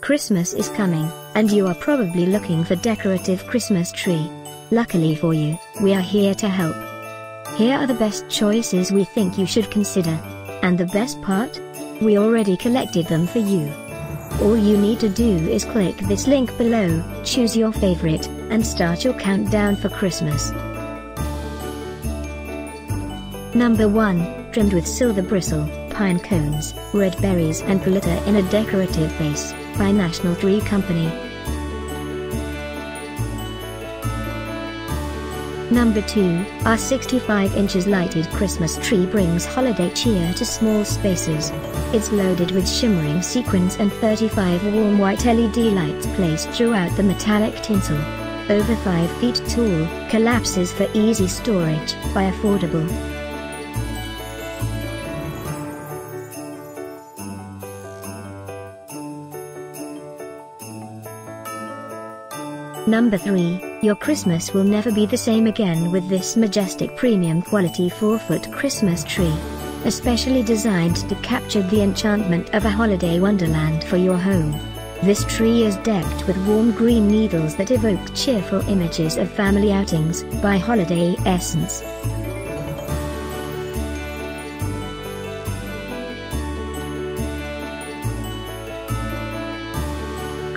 Christmas is coming, and you are probably looking for a decorative Christmas tree. Luckily for you, we are here to help. Here are the best choices we think you should consider. And the best part? We already collected them for you. All you need to do is click this link below, choose your favorite, and start your countdown for Christmas. Number 1, trimmed with silver bristle, pine cones, red berries and glitter in a decorative vase, by National Tree Company. Number 2, our 65 inches lighted Christmas tree brings holiday cheer to small spaces. It's loaded with shimmering sequins and 35 warm white LED lights placed throughout the metallic tinsel. Over 5 feet tall, collapses for easy storage, by Affordable. Number 3, your Christmas will never be the same again with this majestic premium quality 4-foot Christmas tree. Especially designed to capture the enchantment of a holiday wonderland for your home. This tree is decked with warm green needles that evoke cheerful images of family outings, by Holiday Essence.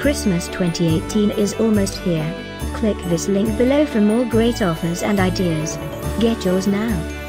Christmas 2018 is almost here. Click this link below for more great offers and ideas. Get yours now.